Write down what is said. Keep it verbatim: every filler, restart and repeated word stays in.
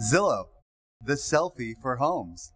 Zillow, the selfie for homes.